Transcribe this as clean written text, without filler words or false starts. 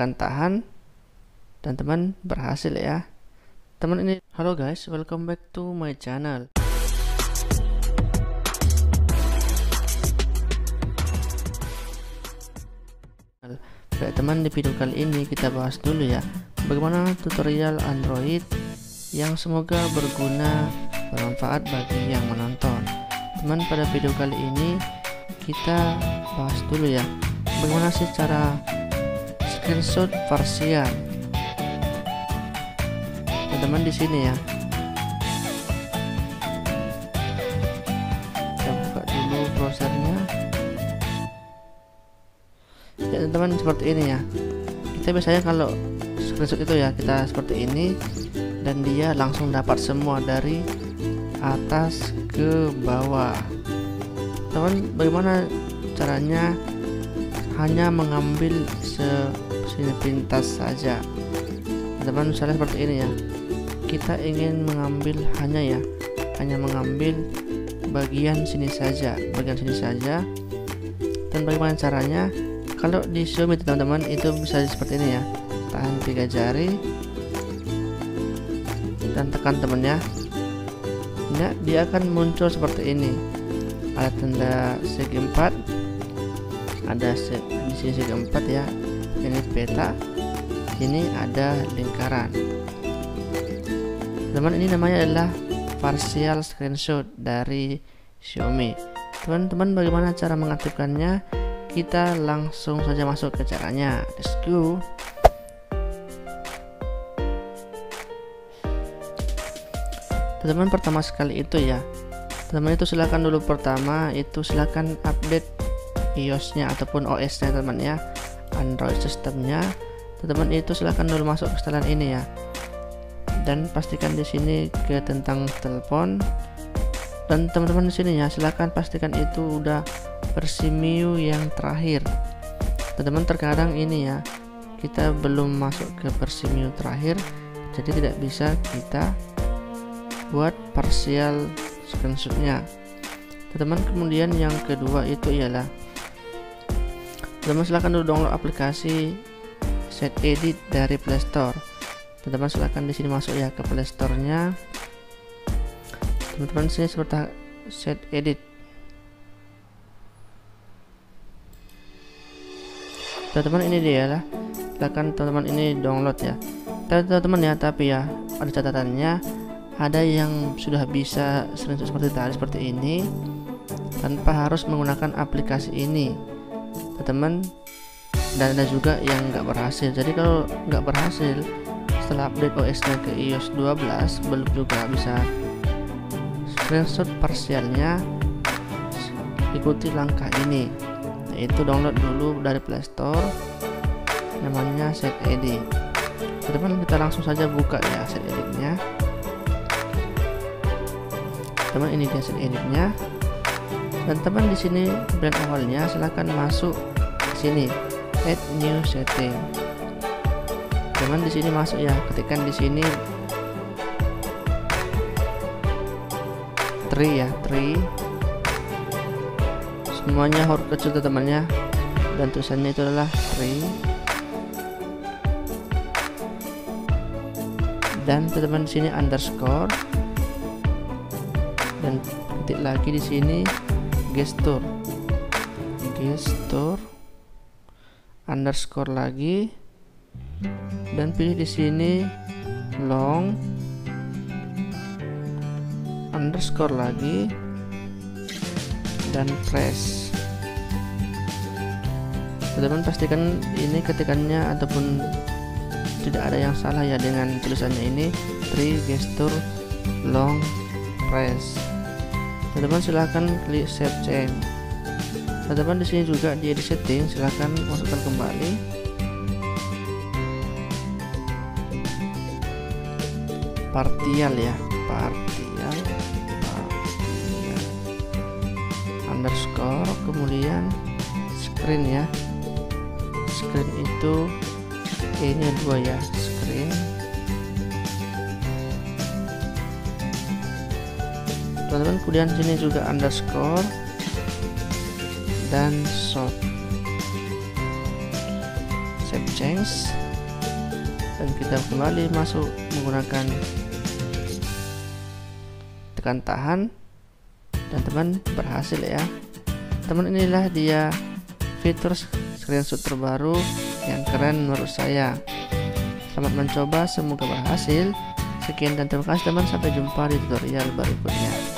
silahkan tahan dan teman berhasil ya teman ini. Halo guys, welcome back to my channel. Baik teman, di video kali ini kita bahas dulu ya bagaimana tutorial Android yang semoga berguna, bermanfaat bagi yang menonton. Teman, pada video kali ini kita bahas dulu ya bagaimana sih cara screenshot partial. Teman-teman di sini ya, kita buka dulu browsernya ya teman-teman, seperti ini ya. Kita biasanya kalau screenshot itu ya kita seperti ini dan dia langsung dapat semua dari atas ke bawah. Teman, bagaimana caranya? Hanya mengambil sepintas saja teman-teman. Misalnya seperti ini ya, kita ingin mengambil hanya mengambil bagian sini saja. Dan bagaimana caranya? Kalau di zoom itu teman-teman itu bisa seperti ini ya, tahan 3 jari dan tekan temennya ya, dia akan muncul seperti ini, ada tanda segi 4, ada di sini segi 4 ya, ini peta, ini ada lingkaran teman. Ini namanya adalah partial screenshot dari Xiaomi. Teman-teman, bagaimana cara mengaktifkannya? Kita langsung saja masuk ke caranya, let's go. Teman-teman, pertama sekali itu ya teman-teman itu silahkan dulu, pertama itu silahkan update iOS-nya ataupun OS-nya teman ya, Android sistemnya. Teman-teman itu silahkan dulu masuk ke setelan ini ya, dan pastikan di sini ke tentang telepon. Dan teman-teman di sini ya, silahkan pastikan itu udah versi MIUI yang terakhir. Teman-teman, terkadang ini ya kita belum masuk ke versi MIUI terakhir, jadi tidak bisa kita buat partial screenshotnya. Teman-teman, kemudian yang kedua itu ialah teman-teman silahkan dulu download aplikasi SetEdit dari Play Store. Teman-teman silahkan di sini masuk ya ke Play Store-nya. Teman-teman sini seperti SetEdit. Teman-teman ini dia lah, silahkan teman-teman ini download ya teman-teman ya. Tapi ya ada catatannya, ada yang sudah bisa screenshot seperti tadi seperti ini tanpa harus menggunakan aplikasi ini teman-teman, dan ada juga yang nggak berhasil. Jadi kalau nggak berhasil setelah update OS-nya ke iOS 12 belum juga bisa screenshot parsialnya, ikuti langkah ini, yaitu download dulu dari Play Store namanya SetEdit. Teman-teman, kita langsung saja buka ya SetEdit-nya. Teman, ini dia SetEdit-nya. Dan teman di sini brand awalnya silahkan masuk ke sini, add new setting. Teman di sini masuk ya, ketikan di sini tree semuanya huruf kecil temannya, dan tulisannya itu adalah free. Dan teman di sini underscore, dan ketik lagi di sini gesture underscore lagi, dan pilih di sini long underscore lagi, dan press. Teman-teman pastikan ini ketikannya ataupun tidak ada yang salah ya dengan tulisannya ini tree gesture long press. Teman-teman silahkan klik save change. Teman-teman di sini juga di edit setting silahkan masukkan kembali. Partial ya, partial underscore, kemudian screen ya, screen itu ini 2 ya, screen. Teman-teman kemudian sini juga underscore dan shot. Save change, dan kita kembali masuk menggunakan tekan tahan, dan teman berhasil ya teman. Inilah dia fitur screenshot terbaru yang keren menurut saya. Selamat mencoba, semoga berhasil. Sekian dan terima kasih teman, sampai jumpa di tutorial berikutnya.